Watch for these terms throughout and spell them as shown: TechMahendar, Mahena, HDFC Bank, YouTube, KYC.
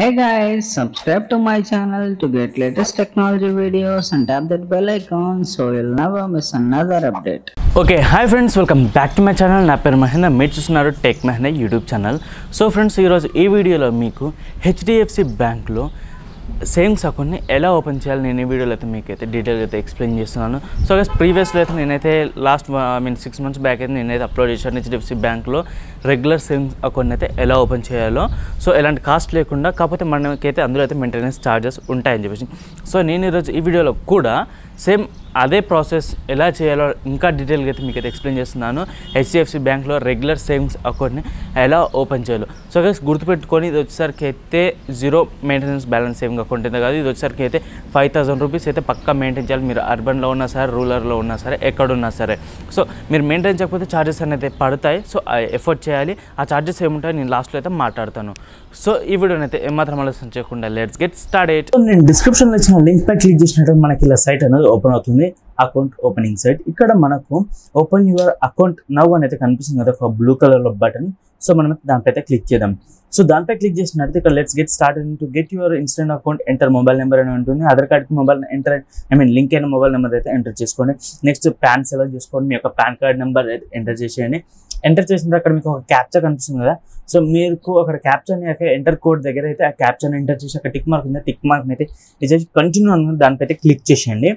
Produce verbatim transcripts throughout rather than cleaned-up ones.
Hey guys, subscribe to my channel to get latest technology videos and tap that bell icon so you'll never miss another update. Okay, hi friends, welcome back to my channel. Na peru Mahena, meer chustunaru Tech Mahena YouTube channel. So friends, ee roju ee video lo meeku H D F C Bank lo savings అకౌంట్ని ఎలా open చేయాలి నేను ఈ వీడియోలో అయితే మీకైతే డీటెయిల్గా అయితే ఎక్స్ప్లెయిన్ చేస్తున్నాను. సో గైస్ ప్రీవియస్లో అయితే నేనైతే last I mean six months back అయితే నేనైతే అప్లోడ్ చేశాను హెచ్డిఎఫ్సి బ్యాంక్లో రెగ్యులర్ సేవింగ్స్ అకౌంట్ని అయితే ఎలా ఓపెన్ చేయాలో, సో ఎలాంటి కాస్ట్ లేకుండా, కాకపోతే మనకైతే అందులో అయితే మెయింటెనెన్స్ ఛార్జెస్ ఉంటాయని చెప్పేసి. సో నేను ఈరోజు ఈ వీడియోలో కూడా సేమ్ అదే ప్రాసెస్ ఎలా చేయాలో ఇంకా డీటెయిల్గా అయితే మీకు అయితే ఎక్స్ప్లెయిన్ చేస్తున్నాను. హెచ్డిఎఫ్సి బ్యాంక్లో రెగ్యులర్ సేవింగ్స్ అకౌంట్ని ఎలా ఓపెన్ చేయాలో. సో గైస్ గుర్తుపెట్టుకొని, ఇది వచ్చేసరికి అయితే zero maintenance balance saving account అయితే కాదు, ఇది వచ్చేసరికి అయితే ఫైవ్ థౌసండ్ రూపీస్ అయితే పక్కా మెయింటైన్ చేయాలి. మీరు అర్బన్లో ఉన్నా సరే, రూరల్లో ఉన్నా సరే, ఎక్కడున్నా సరే. సో మీరు మెయింటైన్ చేయకపోతే ఛార్జెస్ అనేది పడతాయి. సో ఎఫర్ట్ చేయాలి. ఆ ఛార్జెస్ ఏముంటాయి నేను లాస్ట్లో అయితే మాట్లాడతాను. సో ఈ వీడియోని అయితే ఏమాత్రం ఆలోచన చేయకుండా లెట్స్ గెట్ స్టార్ట్. నేను డిస్క్రిప్షన్లో ఇచ్చిన లింక్ పై క్లిక్ చేసినట్లయితే మనకి ఇలా సైట్ అనేది ఓపెన్ అవుతుంది, అకౌంట్ ఓపెనింగ్ సైట్. ఇక్కడ మనకు ఓపెన్ యువర్ అకౌంట్ నవ్ అని అయితే కనిపిస్తుంది కదా, ఒక బ్లూ కలర్ లో బటన్. సో మనం దానిపైతే క్లిక్ చేద్దాం. సో దానిపై క్లిక్ చేసినట్లయితే ఇక్కడ let's get start to get your instant account enter mobile number అని ఉంటుంది. ఆధార్ కార్డ్కి mobile enter I mean link అయిన మొబైల్ నెంబర్ అయితే ఎంటర్ చేసుకోండి. నెక్స్ట్ పాన్ సెలెక్ట్ చేసుకోండి, మీ యొక్క పాన్ కార్డ్ నెంబర్ అయితే ఎంటర్ చేసేయండి. ఎంటర్ చేసిన అక్కడ మీకు ఒక క్యాప్చర్ కనిపిస్తుంది కదా, సో మీకు అక్కడ క్యాప్చర్ని అక్కడ ఎంటర్ కోడ్ దగ్గర అయితే ఆ క్యాప్చర్ని ఎంటర్ చేసి అక్కడ టిక్ మార్క్ ఉంది, టిక్ మార్క్ని అయితే చేసి కంటిన్యూ అన్న దానిపైతే క్లిక్ చేసేయండి.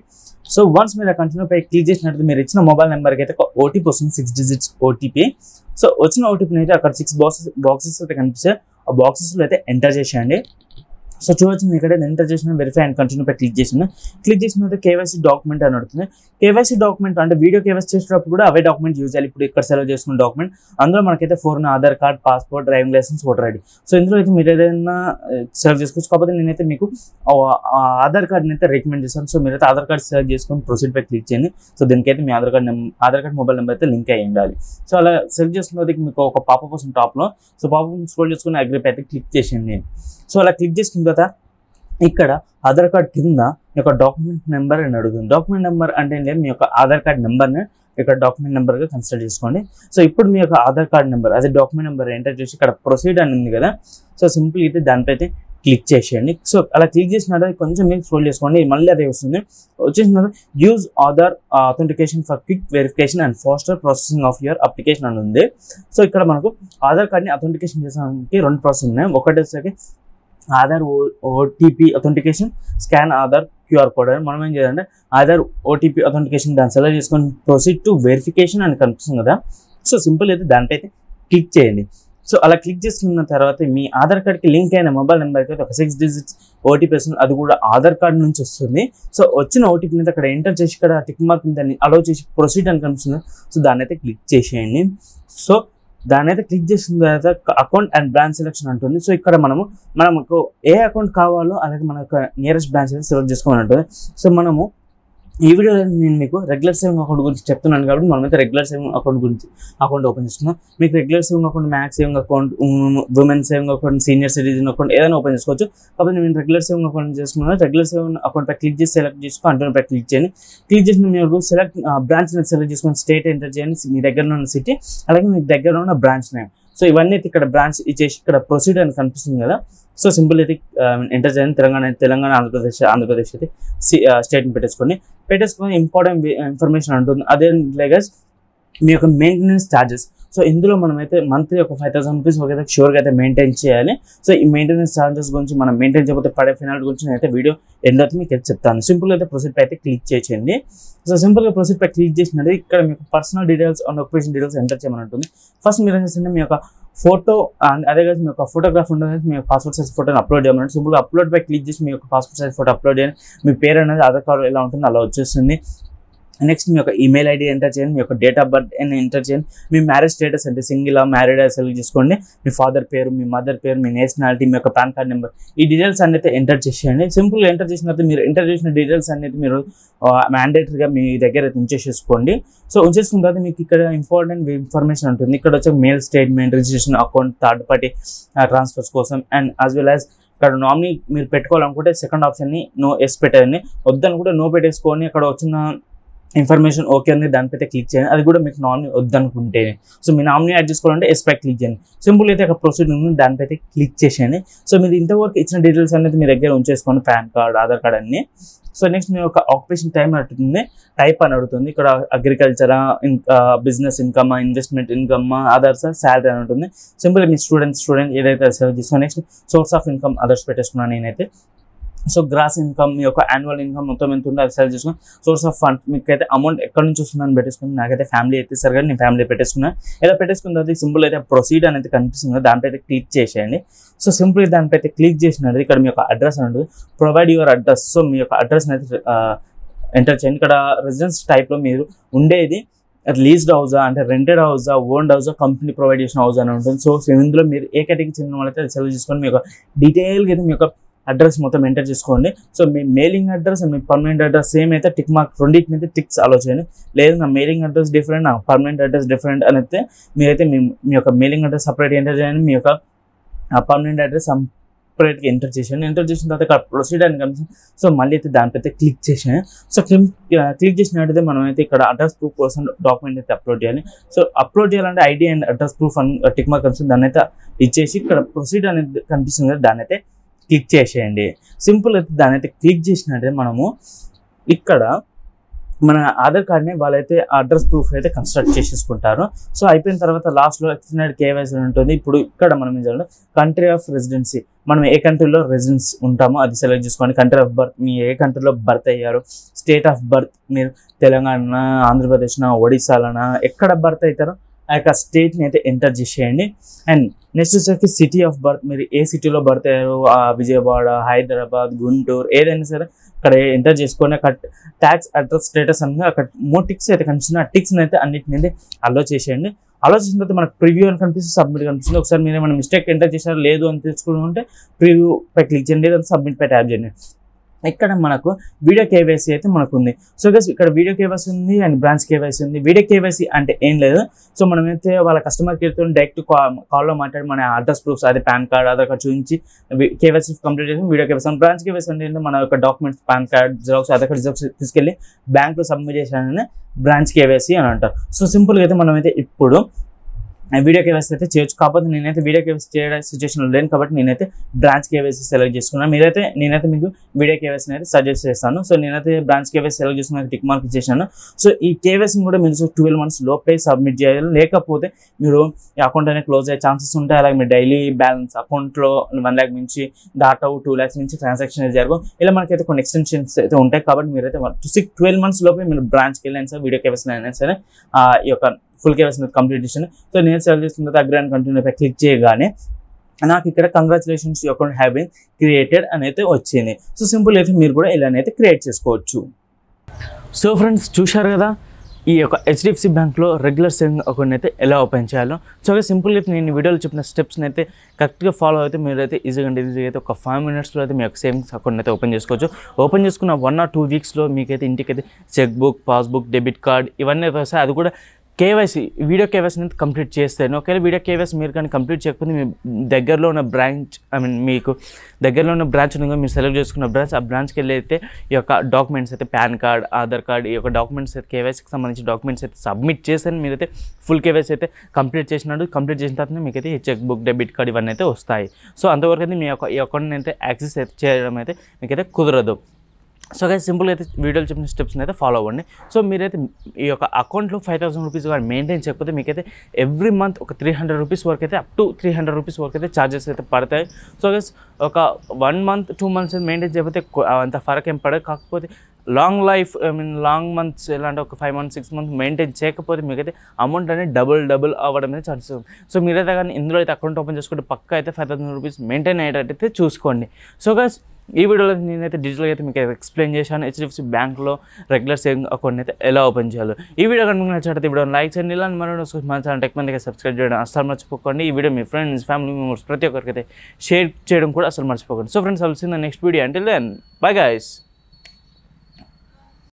సో వన్స్ మీరు కంటిన్యూ పై క్లిక్ చేసినట్లయితే మీరు ఇచ్చిన మొబైల్ నెంబర్కి అయితే ఒక ఓటీపీ వస్తుంది, సిక్స్ డిజిట్స్ ఓటీపీ. సో వచ్చిన ఓటీపీని అయితే అక్కడ సిక్స్ బాక్సెస్ బాక్సెస్ అయితే కనిపిస్తాయి, ఆ బాక్సెస్లో అయితే ఎంటర్ చేసేయండి. సో చూడొచ్చింది ఇక్కడ ఎంటర్ చేసిన వెరిఫై అండ్ కంటిన్యూ పై క్లిక్ చేసిన క్లిక్ చేసినట్టు కేవైసీ డాక్యుమెంట్ అని ఉంటుంది. కేవైసీ డాక్యుమెంట్ అంటే వీడియో కేవైసీ చేసేటప్పుడు కూడా అవే డాక్యుమెంట్ యూజ్ చేయాలి. ఇప్పుడు ఇక్కడ సెలెక్ట్ చేసుకున్న డాక్యుమెంట్ అందులో మనకైతే phone, Aadhaar card, passport, driving licence, voter ID. So ఇందులో అయితే మీరు ఏదైనా సెలెక్ట్ చేసుకోవచ్చు. కాకపోతే నేనైతే మీకు ఆధార్ కార్డ్ని అయితే రికమెండ్ చేశాను. సో మీరైతే ఆధార్ కార్డ్ సెలెక్ట్ చేసుకొని ప్రొసీడ్ పై క్లిక్ చేయండి. సో దీనికైతే మీ Aadhaar card number Aadhaar card mobile number అయితే లింక్ అయ్యి ఉండాలి. సో అలా సెలెక్ట్ చేసుకున్నది మీకు ఒక పాపప్ వస్తుంది టాప్లో. సో పాపప్ స్క్రోల్ చేసుకుని అగ్రీ పై అయితే క్లిక్ చేసేయండి. సో అలా క్లిక్ చేసుకున్న తర్వాత ఇక్కడ ఆధార్ కార్డ్ కింద మీ యొక్క డాక్యుమెంట్ నెంబర్ అని అడుగుతుంది. డాక్యుమెంట్ నెంబర్ అంటే ఏంటి, మీ యొక్క ఆధార్ కార్డ్ నెంబర్ని ఇక్కడ డాక్యుమెంట్ నెంబర్గా కన్సిడర్ చేసుకోండి. సో ఇప్పుడు మీ యొక్క ఆధార్ కార్డ్ నెంబర్ అదే డాక్యుమెంట్ నెంబర్ ఎంటర్ చేసి ఇక్కడ ప్రొసీడ్ అని ఉంది కదా, సో సింపుల్ అయితే దానిపైతే క్లిక్ చేసేయండి. సో అలా క్లిక్ చేసిన కొంచెం మీరు స్క్రోల్ చేసుకోండి, మళ్ళీ అదే వస్తుంది. వచ్చేసిన use Aadhaar authentication for quick verification and faster processing of your application అని ఉంది. సో ఇక్కడ మనకు ఆధార్ కార్డ్ని అథెంటికేషన్ చేసడానికి రెండు ప్రాసెస్ ఉన్నాయి. ఒకటేసరికి Aadhaar O OTP authentication, scan Aadhaar QR code అని. మనం ఏం చేయాలంటే ఆధార్ ఓటీపీ అథెంటికేషన్ దాన్ని సెలెక్ట్ చేసుకొని ప్రొసీడ్ టు వెరిఫికేషన్ అని కనిపిస్తుంది కదా, సో సింపుల్ అయితే దానిపై అయితే క్లిక్ చేయండి. సో అలా క్లిక్ చేసుకున్న తర్వాత మీ ఆధార్ కార్డ్కి లింక్ అయిన మొబైల్ నెంబర్కి అయితే ఒక సిక్స్ డిజిట్స్ ఓటీపీ వస్తుంది, అది కూడా ఆధార్ కార్డ్ నుంచి వస్తుంది. సో వచ్చిన ఓటీపీని అయితే అక్కడ ఎంటర్ చేసి ఇక్కడ టిక్ మార్క్ దాన్ని అలౌ చేసి ప్రొసీడ్ అని కనిపిస్తుంది, సో దాన్ని అయితే క్లిక్ చేసేయండి. సో దాని అయితే క్లిక్ చేసిన తర్వాత అకౌంట్ అండ్ బ్రాంచ్ సెలెక్షన్ అంటుంది. సో ఇక్కడ మనము మనకు ఏ అకౌంట్ కావాలో అలాగే మన యొక్క నియరెస్ట్ బ్రాంచ్ అయితే సెలెక్ట్ చేసుకోమని ఉంటుంది. సో మనము ఈ వీడియోలో నేను మీకు రెగ్యులర్ సేవింగ్ అకౌంట్ గురించి చెప్తున్నాను కాబట్టి మనమైతే రెగ్యులర్ సేవింగ్ అకౌంట్ గురించి అకౌంట్ ఓపెన్ చేసుకున్నాం. మీకు regular saving account, max saving account, women saving account, senior citizen account ఏదైనా ఓపెన్ చేసుకోవచ్చు. కాబట్టి నేను రెగ్యులర్ సేవింగ్ అకౌంట్ చేసుకున్నాను. రెగ్యులర్ సేవింగ్ అకౌంట్పై క్లిక్ చేసి సెలెక్ట్ చేసుకుని అంటూనే పై క్లిక్ చేయండి. క్లిక్ చేసిన మీరు సెలెక్ట్ బ్రాంచ్ నేను సెలెక్ట్ చేసుకుని స్టేట్ ఎంటర్ చేయండి, మీ దగ్గర ఉన్న సిటీ అలాగే మీ దగ్గర ఉన్న బ్రాంచ్ నేమ్. సో ఇవన్నీ అయితే ఇక్కడ బ్రాంచ్ ఇచ్చేసి ఇక్కడ ప్రొసీడ్ అని కనిపిస్తుంది కదా, సో సింపుల్ అయితే ఎంటర్ చేయండి. తెలంగాణ తెలంగాణ ఆంధ్రప్రదేశ్ ఆంధ్రప్రదేశ్ అయితే స్టేట్ని పెట్టేసుకోండి. పెట్టేసుకుని ఇంపార్టెంట్ ఇన్ఫర్మేషన్ అంటుంది. అదే లైక్ మీ యొక్క మెయింటెనెన్స్ ఛార్జెస్. సో ఇందులో మనమైతే మంత్లీ ఒక ఫైవ్ థౌసండ్ రూపీస్ ఒకైతే షూర్గా అయితే మెయింటైన్ చేయాలి. సో ఈ మెయింటెనెన్స్ ఛార్జెస్ గురించి మనం మెయింటైన్ చేయకపోతే పడే ఫైనాల్ గురించి నేనైతే వీడియో ఎంతో మీకు చెప్తాను. సింపుల్ అయితే ప్రొసీడ్ పై అయితే క్లిక్ చేయండి. సో సింపుల్గా ప్రొసీడ్ పై క్లిక్ చేసినట్టు ఇక్కడ మీకు personal details and occupation details enter చేయమని ఉంటుంది. ఫస్ట్ మీరు ఏం చేస్తుంటే మీ యొక్క ఫోటో అండ్ అదే కాదు మీ యొక్క ఫోటోగ్రాఫ్ ఉంటుంది, మీ యొక్క పాస్పోర్ట్ సైజ్ ఫోటోని అప్లోడ్ చేయమని. సింపుల్గా అప్లోడ్ పై క్లిక్ చేసి మీ యొక్క పాస్పోర్ట్ సైజ్ ఫోటో అప్లోడ్ చేయండి. మీ పేరు అనేది ఆధార్ కార్డు ఎలా ఉంటుంది అలా వచ్చేస్తుంది. నెక్స్ట్ మీ యొక్క ఈమెయిల్ ఐడి ఎంటర్ చేయండి, మీ యొక్క డేట్ ఆఫ్ బర్త్ అని ఎంటర్ చేయండి. మీ మ్యారేజ్ స్టేటస్ అంటే సింగిల్ మ్యారీడ్ సెలెక్ట్ చేసుకోండి. మీ ఫాదర్ పేరు, మీ మదర్ పేరు, మీ నేషనాలిటీ, మీ యొక్క పాన్ కార్డ్ నెంబర్ ఈ డీటెయిల్స్ అన్ని అయితే ఎంటర్ చేసేయండి. సింపుల్గా ఎంటర్ చేసిన తర్వాత మీరు ఎంటర్ చేసిన డీటెయిల్స్ అన్ని అయితే మీరు మ్యాండేటరీగా మీ దగ్గర అయితే ఉంచేసేసుకోండి. సో ఉంచేసుకున్న తర్వాత మీకు ఇక్కడ ఇంపార్టెంట్ ఇన్ఫర్మేషన్ ఉంటుంది. ఇక్కడ వచ్చే mail statement, registration account, third party transfers కోసం అండ్ యాజ్ వెల్ యాజ్ ఇక్కడ నామినీ మీరు పెట్టుకోవాలనుకుంటే సెకండ్ ఆప్షన్ని నో ఎస్ పెట్టేయండి. వద్దనుకుంటే నో పెట్టేసుకొని అక్కడ వచ్చిన ఇన్ఫర్మేషన్ ఓకే అనేది దానిపైతే క్లిక్ చేయండి. అది కూడా మీకు నామినీ వద్దనుకుంటే సో మీ నామినీ యాడ్ చేసుకోవాలంటే ఎస్పై క్లిక్ చేయండి. సింపుల్ అయితే ఒక ప్రొసీడింగ్ ఉంది దానిపైతే క్లిక్ చేసేయండి. సో మీరు ఇంతవరకు ఇచ్చిన డీటెయిల్స్ అనేది మీ దగ్గర ఉంచేసుకోండి, పాన్ కార్డ్, ఆధార్ కార్డ్ అన్ని. సో నెక్స్ట్ మీ యొక్క ఆక్యుపేషన్ టైం అడుగుతుంది, టైప్ అని అడుగుతుంది. ఇక్కడ అగ్రికల్చరా, ఇంకా బిజినెస్ ఇన్కమా, ఇన్వెస్ట్మెంట్ ఇన్కమా, అదర్స్, శాలరీ అని ఉంటుంది. సింపుల్ మీ స్టూడెంట్ స్టూడెంట్ ఏదైతే సెలెక్ట్ చేసుకో. Next source of income others పెట్టేసుకున్నాను నేనైతే. సో గ్రాస్ ఇన్కమ్ మీ యొక్క యాన్యువల్ ఇన్కమ్ మొత్తం ఎంత ఉందో అది సెలెక్ట్ చేసుకుని, సోర్స్ ఆఫ్ ఫండ్ మీకైతే అమౌంట్ ఎక్కడ నుంచి వస్తుందని పెట్టేసుకుని, నాకైతే ఫ్యామిలీ అయితే సరిగా నేను ఫ్యామిలీ పెట్టేసుకున్నాను. ఇలా పెట్టేసుకున్న తర్వాత సింపుల్ అయితే ప్రొసీడ్ అనేది కనిపిస్తుంది, దానిపైతే క్లిక్ చేసేయండి. సో సింపుల్ దానిపైతే క్లిక్ చేసినట్టు ఇక్కడ మీ యొక్క అడ్రస్ ఉంటుంది, ప్రొవైడ్ యువర్ అడ్రస్. సో మీ యొక్క అడ్రస్ని అయితే ఎంటర్ చేయండి. ఇక్కడ రెసిడెన్స్ టైప్లో మీరు ఉండేది లీజ్డ్ హౌజా అంటే రెంటెడ్ హౌజా, ఓన్డ్ హౌజా, కంపెనీ ప్రొవైడ్ చేసిన హౌజా అని ఉంటుంది. సో ఇందులో మీరు ఏ కేటగిరీకి చెందిన వాళ్ళైతే అది సెలెక్ట్ చేసుకొని మీ యొక్క డీటెయిల్గా అయితే మీ యొక్క అడ్రస్ మొత్తం ఎంటర్ చేసుకోండి. సో మీ మెయిలింగ్ అడ్రస్ అండ్ మీ పర్మనెంట్ అడ్రస్ సేమ్ అయితే టిక్ మార్క్ రెండింటిని అయితే టిక్స్ అలో చేయండి. లేదు నా మెయిలింగ్ అడ్రస్ డిఫరెంట్, నా పర్మనెంట్ అడ్రస్ డిఫరెంట్ అని అయితే మీరైతే మీ మీ యొక్క మెయిలింగ్ అడ్రస్ సపరేట్ ఎంటర్ చేయండి, మీ యొక్క పర్మనెంట్ అడ్రస్ సపరేట్గా ఎంటర్ చేసేయండి. ఎంటర్ చేసిన తర్వాత ఇక్కడ ప్రొసీడ్ అని కనిపిస్తుంది. సో మళ్ళీ అయితే దానిపైతే క్లిక్ చేసేయండి. సో క్లిక్ క్లిక్ చేసినట్టయితే మనం అయితే ఇక్కడ అడ్రస్ ప్రూఫ్ కోసం డాక్యుమెంట్ అయితే అప్లోడ్ చేయాలి. సో అప్లోడ్ చేయాలంటే ఐడి అండ్ అడ్రస్ ప్రూఫ్ అని టిక్ మార్క్ కనిపిస్తుంది, దాన్ని అయితే ఇచ్చేసి ఇక్కడ ప్రొసీడ్ అనేది కనిపిస్తుంది కదా దాని అయితే క్లిక్ చేసేయండి. సింపుల్ అయితే దాని అయితే క్లిక్ చేసినట్టయితే మనము ఇక్కడ మన ఆధార్ కార్డ్ని వాళ్ళైతే అడ్రస్ ప్రూఫ్ అయితే కన్స్ట్రక్ట్ చేసేసుకుంటారు. సో అయిపోయిన తర్వాత లాస్ట్లో ఎక్స్టెండెడ్ కేవైసీ ఉంటుంది. ఇప్పుడు ఇక్కడ మనం ఏం చేయాలి, కంట్రీ ఆఫ్ రెసిడెన్సీ మనం ఏ కంట్రీలో రెసిడెన్స్ ఉంటామో అది సెలెక్ట్ చేసుకోండి. కంట్రీ ఆఫ్ బర్త్ మీ ఏ కంట్రీలో బర్త్ అయ్యారు, స్టేట్ ఆఫ్ బర్త్ మీరు తెలంగాణ, ఆంధ్రప్రదేశ్నా, ఒడిశాలనా ఎక్కడ బర్త్ అవుతారో ఆ యొక్క స్టేట్ని అయితే ఎంటర్ చేసేయండి. అండ్ నెక్స్ట్ వచ్చేసరికి సిటీ ఆఫ్ బర్త్ మీరు ఏ సిటీలో బర్త్ అయ్యారు, విజయవాడ, హైదరాబాద్, గుంటూరు ఏదైనా సరే అక్కడ ఎంటర్ చేసుకొని అక్కడ ట్యాక్స్ అడ్రస్ స్టేటస్ అనేది అక్కడ మూడు టిక్స్ అయితే కనిపిస్తుంది. ఆ టిక్స్ని అయితే అన్నింటినీ అలో చేసేయండి. అలో చేసిన తర్వాత మనకు ప్రివ్యూ అని కనిపిస్తుంది, సబ్మిట్ కనిపిస్తుంది. ఒకసారి మీరు ఏమైనా మిస్టేక్ ఎంటర్ చేశారు లేదు అని తెలుసుకుంటే ప్రివ్యూ పై క్లిక్ చేయండి, లేదంటే సబ్మిట్ పై ట్యాప్ చేయండి. ఇక్కడ మనకు వీడియో కేవైసీ అయితే మనకు ఉంది. సో గైస్ ఇక్కడ వీడియో కేవైసీ ఉంది అండ్ బ్రాంచ్ కేవైసీ ఉంది. వీడియో కేవైసీ అంటే ఏం లేదు, సో మనమైతే వాళ్ళ కస్టమర్ కేర్తో డైరెక్ట్ కాల్లో మాట్లాడి మన అడ్రస్ ప్రూఫ్స్ అదే పాన్ కార్డ్, ఆధార్ కార్డ్ చూపించి కేవైసీ కంప్లీట్ చేసి వీడియో కేవైసీ. బ్రాంచ్ కేవైసీ అంటే మన యొక్క documents PAN card, xerox, Aadhaar card xerox తీసుకెళ్ళి బ్యాంక్లో సబ్మిట్ చేశానని బ్రాంచ్ కేవైసీ అని అంటారు. సో సింపుల్గా అయితే మనమైతే ఇప్పుడు వీడియో కేవైసీ అయితే చేయొచ్చు. కాకపోతే నేనైతే వీడియో కేవైసీ చేయడం సిచ్యువేషన్లో లేను కాబట్టి నేనైతే బ్రాంచ్ కేవైసీ సెలెక్ట్ చేసుకున్నాను. మీరైతే నేనైతే మీకు వీడియో కేవైసీని అయితే సజెస్ట్ చేస్తాను. సో నేనైతే బ్రాంచ్ కేవైసీ సెలెక్ట్ చేసుకున్నాక టిక్ మార్క్ చేశాను. సో ఈ కేవైసీని కూడా మీరు ట్వెల్వ్ మంత్స్ లోపే సబ్మిట్ చేయాలి, లేకపోతే మీరు అకౌంట్ అనేది క్లోజ్ అయ్యే ఛాన్సెస్ ఉంటాయి. అలాగే మీ డైలీ బ్యాలెన్స్ అకౌంట్లో వన్ ల్యాక్ మించి డాటా టూ ల్యాక్స్ మించి ట్రాన్సాక్షన్ అయితే జరగదు. ఇలా మనకైతే కొన్ని ఎక్స్టెన్షన్స్ అయితే ఉంటాయి కాబట్టి మీరైతే సిక్స్ ట్వెల్వ్ మంత్స్ లోపే మీరు బ్రాంచ్కి వెళ్ళినా సరే వీడియో కేవైసీని అయినా సరే ఈ యొక్క ఫుల్ కేవైసీ కంప్లీట్ చేశాను. సో నేను సెలెక్ట్ చేసిన తర్వాత అగ్రీ అండ్ కంటిన్యూ పై క్లిక్ చేయగానే నాకు ఇక్కడ congratulations your account have been created అని అయితే వచ్చింది. సో సింపుల్ అయితే మీరు కూడా ఇలానైతే క్రియేట్ చేసుకోవచ్చు. సో ఫ్రెండ్స్ చూశారు కదా ఈ యొక్క హెచ్డిఎఫ్సి బ్యాంక్లో రెగ్యులర్ సేవింగ్ అకౌంట్ అయితే ఎలా ఓపెన్ చేయాలో. సో సింపుల్గా అయితే నేను వీడియోలో చెప్పిన స్టెప్స్ని అయితే కరెక్ట్గా ఫాలో అయితే మీరైతే ఈజీగా అండ్ ఈజీగా అయితే ఒక ఫైవ్ మినిట్స్లో అయితే మీ యొక్క సేవింగ్స్ అకౌంట్ అయితే ఓపెన్ చేసుకోవచ్చు. ఓపెన్ చేసుకున్న వన్ ఆర్ టూ వీక్స్లో మీకైతే ఇంటికైతే cheque book, passbook, debit card ఇవన్నీ వస్తాయి. అది కూడా కేవైసీ వీడియో కేవైసీ అనేది కంప్లీట్ చేస్తాను. ఒకవేళ వీడియో కేవైసీ మీరు కానీ కంప్లీట్ చేయకపోతే మీ దగ్గరలో ఉన్న బ్రాంచ్ ఐ మీన్ మీకు దగ్గరలో ఉన్న బ్రాంచ్ ఉందో మీరు సెలెక్ట్ చేసుకున్న బ్రాంచ్ ఆ బ్రాంచ్కి వెళ్ళి అయితే ఈ యొక్క డాక్యుమెంట్స్ అయితే పాన్ కార్డ్, ఆధార్ కార్డ్ ఈ యొక్క డాక్యుమెంట్స్ అయితే కేవైసీకి సంబంధించిన డాక్యుమెంట్స్ అయితే సబ్మిట్ చేస్తాను. మీరైతే ఫుల్ కేవైసీ అయితే కంప్లీట్ చేసినట్టు కంప్లీట్ చేసిన తర్వాత మీకైతే చెక్ బుక్, డెబిట్ కార్డ్ ఇవన్నీ అయితే వస్తాయి. సో అంతవరకు అయితే మీ యొక్క ఈ అకౌంట్ని అయితే యాక్సెస్ అయితే చేయడం అయితే మీకైతే కుదరదు. సో గైస్ సింపుల్ అయితే వీడియోలు చెప్పిన స్టెప్స్ని అయితే ఫాలో అవ్వండి. సో మీరైతే ఈ యొక్క అకౌంట్లో ఫైవ్ థౌసండ్ రూపీస్ కానీ మెయింటైన్ చేయకపోతే మీకైతే ఎవ్రీ మంత్ ఒక త్రీ హండ్రెడ్ రూపీస్ వరకు అయితే up to three hundred rupees వరకు అయితే ఛార్జెస్ అయితే పడతాయి. సో గైస్ ఒక one month two months maintain చేయకపోతే అంత ఫరక్ ఏం పడదు. కాకపోతే long life I mean long months ఇలాంటి ఒక five months six months maintain చేయకపోతే మీకైతే అమౌంట్ అనేది డబుల్ డబుల్ అవ్వడం అనేది ఛాన్సెస్ ఉంది. సో మీరైతే కానీ ఇందులో అయితే అకౌంట్ ఓపెన్ చేసుకుంటే పక్కా అయితే ఫైవ్ థౌసండ్ రూపీస్ మెయింటైన్ అయ్యేటట్టయితే చూసుకోండి. సో గైస్ ఈ వీడియోలో నేనైతే డిజిటల్గా అయితే మీకు ఎక్స్ప్లెయిన్ చేశాను హెచ్డిఎఫ్సి బ్యాంక్లో రెగ్యులర్ సేవింగ్ అకౌంట్ అయితే ఎలా ఓపెన్ చేయాలో. ఈ వీడియో కనుక నచ్చినట్టు వీడియో లైక్ చేయండి, ఇలా మరో మన ఛానల్ టెక్ మందికి సబ్స్క్రైబ్ చేయడం అసలు మర్చిపోకండి. ఈ వీడియో మీ ఫ్రెండ్స్, ఫ్యామిలీ మెంబర్స్ ప్రతి ఒక్కరికైతే షేర్ చేయడం కూడా అసలు మర్చిపోకండి. సో ఫ్రెండ్స్ కలిసిందా నెక్స్ట్ వీడియో, అంటే దెన్ బై గైస్.